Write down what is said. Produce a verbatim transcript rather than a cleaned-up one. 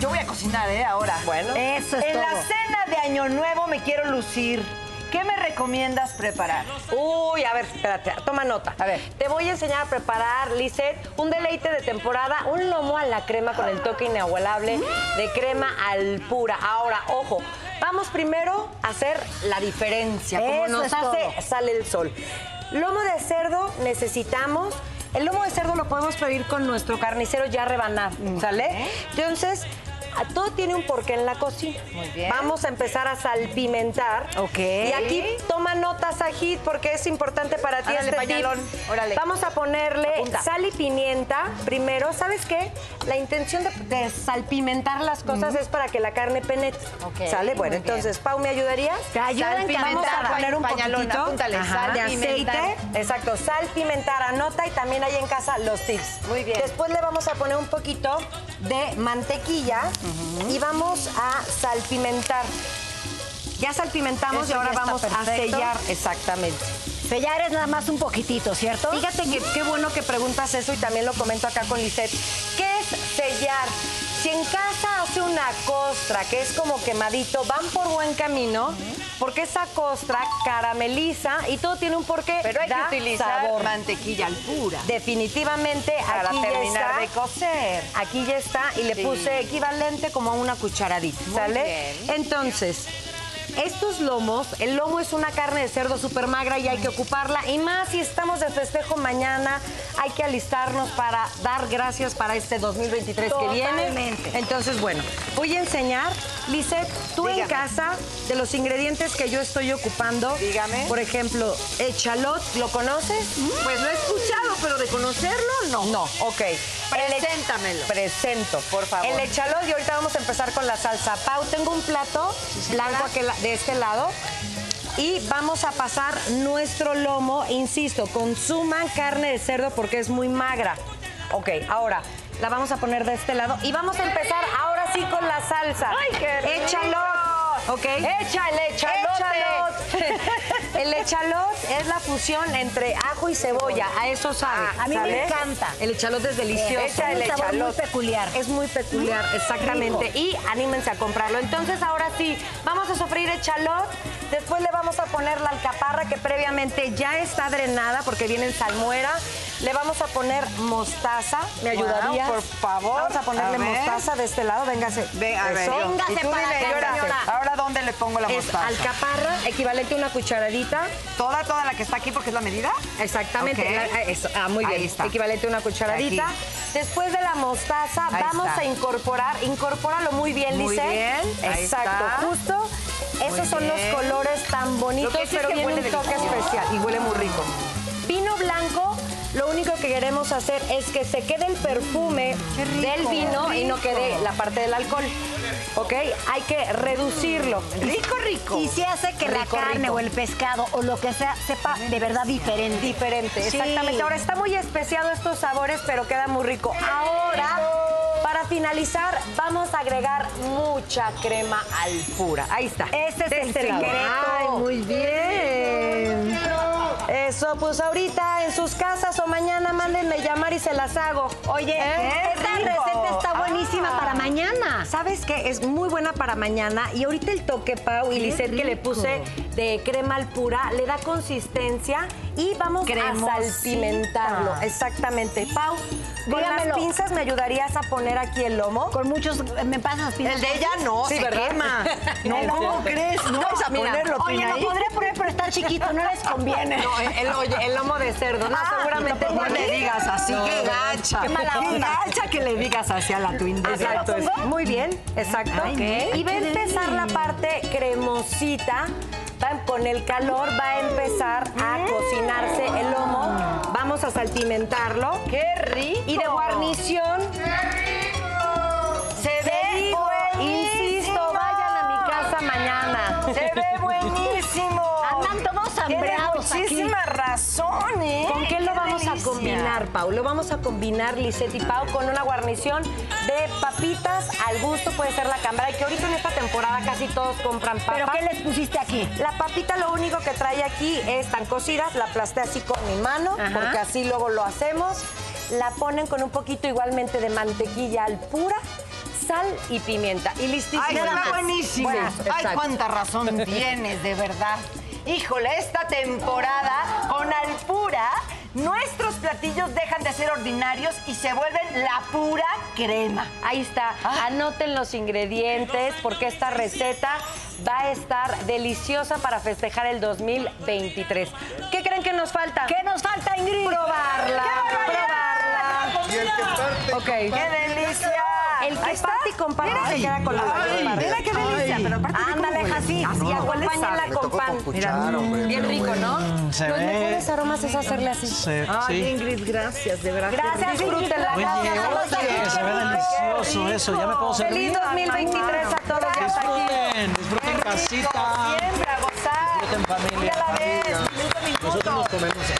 Yo voy a cocinar, ¿eh? Ahora. Bueno. Eso es todo. En la cena de Año Nuevo me quiero lucir. ¿Qué me recomiendas preparar? Uy, a ver, espérate, toma nota. A ver. Te voy a enseñar a preparar, Lisset, un deleite de temporada, un lomo a la crema con el toque inigualable de crema Alpura. Ahora, ojo, vamos primero a hacer la diferencia. Como Eso nos hace, todo. Sale el sol. Lomo de cerdo necesitamos. El lomo de cerdo lo podemos pedir con nuestro carnicero ya rebanado, ¿sale? ¿Eh? Entonces... Todo tiene un porqué en la cocina. Muy bien. Vamos a empezar a salpimentar. Ok. Y aquí toma nota, Sajid, porque es importante para ti. Árale, este pañalón. Tip. Órale. Vamos a ponerle Apunta. sal y pimienta primero. ¿Sabes qué? La intención de, de salpimentar las cosas mm. es para que la carne penetre. Okay. ¿Sale? Bueno, Muy entonces, bien. Pau, ¿me ayudarías? Te ayudan. Vamos a poner un pañalón, poquitito apúntale, ajá, sal, de aceite. Pimentar. Exacto. Sal, pimentar, anota, y también hay en casa los tips. Muy bien. Después le vamos a poner un poquito de mantequilla. Uh-huh. Y vamos a salpimentar. Ya salpimentamos Eso y ahora vamos perfecto. a sellar. Exactamente. Sellar es nada más un poquitito, ¿cierto? Fíjate que qué bueno que preguntas eso, y también lo comento acá con Lisset. ¿Qué es sellar? Si en casa hace una costra, que es como quemadito, van por buen camino, uh-huh. porque esa costra carameliza y todo tiene un porqué. Pero hay da que utilizar sabor. mantequilla Alpura. Definitivamente, para aquí terminar ya está, de cocer. Aquí ya está, y le sí. puse equivalente como a una cucharadita, Muy ¿sale? Bien. Entonces... Estos lomos, el lomo es una carne de cerdo súper magra y hay que ocuparla. Y más si estamos de festejo mañana, hay que alistarnos para dar gracias para este dos mil veintitrés Totalmente. que viene. Entonces, bueno, voy a enseñar. Lisset, tú Dígame. en casa, de los ingredientes que yo estoy ocupando. Dígame. Por ejemplo, échalote, ¿lo conoces? Pues lo he escuchado, pero de conocerlo, no. No, ok. Preséntamelo. Presento, por favor. El échalote, y ahorita vamos a empezar con la salsa. Pau, tengo un plato sí, blanco que la... de este lado, y vamos a pasar nuestro lomo. Insisto, consuman carne de cerdo porque es muy magra. Ok, ahora la vamos a poner de este lado y vamos a empezar ahora sí con la salsa. ¡Ay, qué rico! Échalote, ok. Échale, échalote. El échalote es la fusión entre ajo y cebolla, a eso sabe. Ah, a mí ¿sabes? me encanta. El échalote es delicioso. Echa el échalote. Es muy peculiar. Es muy peculiar, exactamente. Rico. Y anímense a comprarlo. Entonces, ahora sí, vamos a sofreír échalote. Después le vamos a poner la alcaparra, que previamente ya está drenada porque viene en salmuera. Le vamos a poner mostaza. ¿Me ayudarías? Wow, por favor. Vamos a ponerle a mostaza de este lado. Véngase. Ven, a ver, Véngase para dile, acá, señora. Ahora, ¿dónde le pongo la es mostaza? Alcaparra, equivalente a una cucharadita. Toda, toda la que está aquí, porque es la medida. Exactamente. Okay. La, eso, ah, muy bien. Ahí está. Equivalente a una cucharadita. Aquí. Después de la mostaza, Ahí vamos está. a incorporar. Incorpóralo muy bien, Lisset. Muy bien. Exacto. Justo. Esos muy son bien. los colores tan bonitos, sí pero tiene un toque delicioso. especial. Y huele muy rico. Vino blanco. Lo único que queremos hacer es que se quede el perfume rico, del vino y no quede la parte del alcohol, ¿ok? Hay que reducirlo. Rico, rico. Y se hace que rico, la carne rico. o el pescado o lo que sea sepa de verdad diferente. Diferente, sí. exactamente. Ahora, está muy especiado estos sabores, pero queda muy rico. Ahora... Para finalizar, vamos a agregar mucha crema Alpura. Ahí está. Este es el secreto. Ay, muy bien. Eso, pues ahorita en sus casas o mañana mándenme llamar y se las hago. Oye, esta receta está buenísima ah. para mañana. ¿Sabes qué? Es muy buena para mañana. Y ahorita el toque, Pau y Lisset, que le puse de crema Alpura, le da consistencia y vamos Cremosita. a salpimentarlo. Exactamente. Pau, con Dígamelo. las pinzas me ayudarías a poner aquí el lomo. Con muchos, me pasas pinzas. El de ella no, sí, se ¿verdad? quema. No, no, ¿cómo crees? No, no vas a mira, ponerlo. Oye, lo ahí? podré poner, pero está chiquito, no les conviene. No, el, el, el lomo de cerdo. No, ah, seguramente no le digas así. No, qué gacha. Qué mala onda. Qué gacha que le digas así a la Twinda. Exacto. Muy bien, exacto. Ay, okay. Y va a empezar la parte cremosita. Con el calor va a empezar a cocinarse el lomo. Vamos a salpimentarlo. ¡Qué rico! Y de guarnición... ¡Qué rico! Se ve buenísimo. Insisto, vayan a mi casa mañana. Se ve buenísimo. Andan todos hambreados. Muchísima razón, ¿eh? ¿Con qué lo vamos a combinar, Pau? Lo vamos a combinar, Lisset y Pau, con una guarnición de papitas al gusto. Puede ser la cambray, que ahorita en esta temporada casi todos compran papas. ¿Pero qué les pusiste aquí? La papita, lo único que trae aquí es tan cocidas, la aplasté así con mi mano, Ajá. porque así luego lo hacemos. La ponen con un poquito igualmente de mantequilla Alpura. sal y pimienta. Y listísimo. Ay, está buenísimo. Bueno, sí, ay, cuánta razón tienes, de verdad. Híjole, esta temporada con Alpura, nuestros platillos dejan de ser ordinarios y se vuelven la pura crema. Ahí está. Ah. Anoten los ingredientes porque esta receta va a estar deliciosa para festejar el dos mil veintitrés. ¿Qué creen que nos falta? ¿Qué nos falta, Ingrid? Probarla. Probarla. Y el que parte, ok. ¡Qué delicia! El que parte y comparte se queda con la barba. Mira qué delicia, pero aparte ándale, así, así, acompáñenla con pan. Mira, bien rico, ¿no? Se Los ve... mejores aromas es hacerle así. Se... Ay, sí. Ingrid, gracias, de verdad. Gracias, disfrútenla. Que se ve delicioso eso, ya me puedo servir. Feliz dos mil veintitrés a todos los que están aquí. Disfruten, disfruten casita. Siempre a gozar. Disfruten familia. Mira la vez, minuto a minuto. Nosotros nos comemos